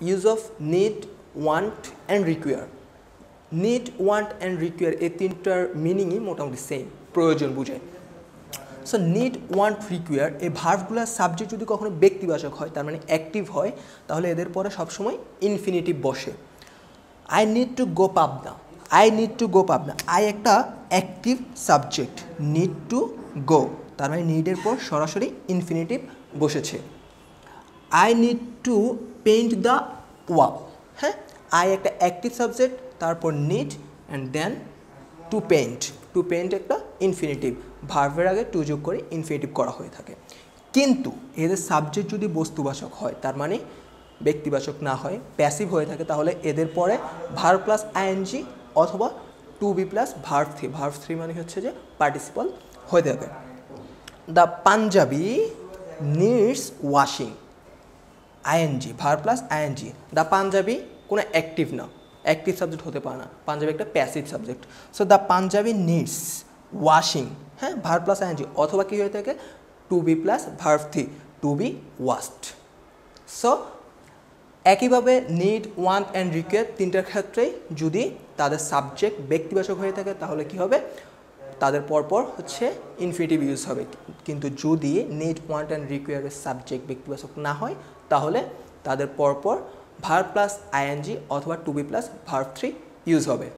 use of need, want and require. Need, want and require এই তিনটার meaning মোটামুটি same, প্রয়োজন বোঝায়। সো need, want, require এই ভার্বগুলোর সাবজেক্ট যদি কখনো ব্যক্তিবাচক হয় তার মানে অ্যাক্টিভ হয় তাহলে এদের পরে সবসময় ইনফিনিটিভ বসে। I need to go Pabna, I need to go Pabna, I একটা active subject need to go, তার মানে need এর পর সরাসরি ইনফিনিটিভ বসেছে। I need to paint the wall, হ্যাঁ I একটা অ্যাক্টিভ সাবজেক্ট তারপর need and then to paint একটা ইনফিনিটিভ, ভার্বের আগে টু যোগ করে ইনফিনিটিভ করা হয়ে থাকে। কিন্তু এদের সাবজেক্ট যদি বস্তুবাচক হয় তার মানে ব্যক্তিবাচক না হয় প্যাসিভ হয়ে থাকে তাহলে এদের পরে ভার্ব প্লাস আইএনজি অথবা to be plus verb three, verb three মানে হচ্ছে যে পার্টিসিপাল হয়ে যাবে। The Punjabi needs washing, ING verb plus ING, the Punjabi কোনো অ্যাক্টিভ না, অ্যাক্টিভ সাবজেক্ট হতে পারে না, পাঞ্জাবি একটা passive subject. So the Punjabi needs washing, হ্যাঁ ভার্ব প্লাস আইএনজি অথবা কী হয়ে থাকে to be plus verb three, to be washed. So একইভাবে need, want and require তিনটার ক্ষেত্রে যদি তাদের সাবজেক্ট ব্যক্তিবাচক হয়ে থাকে তাহলে কি হবে তাদের পরপর হচ্ছে ইনফিনিটিভ ইউজ হবে, কিন্তু যদি need, want and require subject ব্যক্তিবাচক না হয় তাহলে তাদের পরপর ভার্ব প্লাস আইএনজি অথবা to be plus verb three use হবে।